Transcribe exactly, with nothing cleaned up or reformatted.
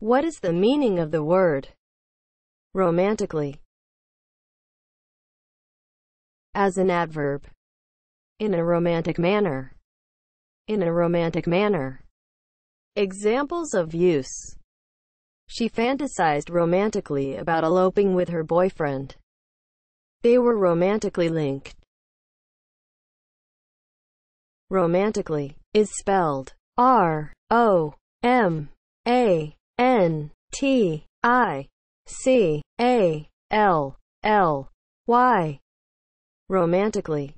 What is the meaning of the word romantically? As an adverb, in a romantic manner, in a romantic manner. Examples of use. She fantasized romantically about eloping with her boyfriend. They were romantically linked. Romantically is spelled R O M A N T I C A L L Y. Romantically